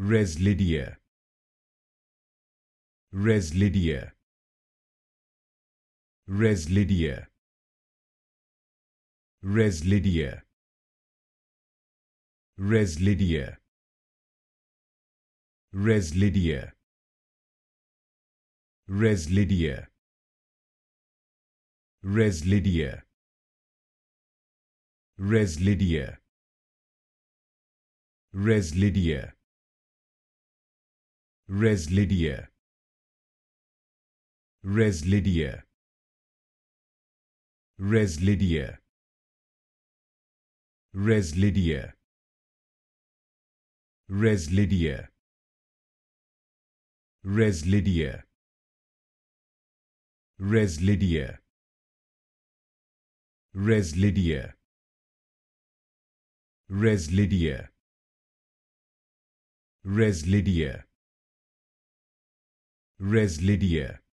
Rezlidhia. Rezlidhia. Rezlidhia. Rezlidhia. Rezlidhia. Rezlidhia. Rezlidhia. Rezlidhia. Rezlidhia. Rezlidhia. Rezlidhia. Rezlidhia. Rezlidhia. Rezlidhia. Rezlidhia. Rezlidhia. Rezlidhia. Rezlidhia. Rezlidhia. Rezlidhia. Rezlidhia.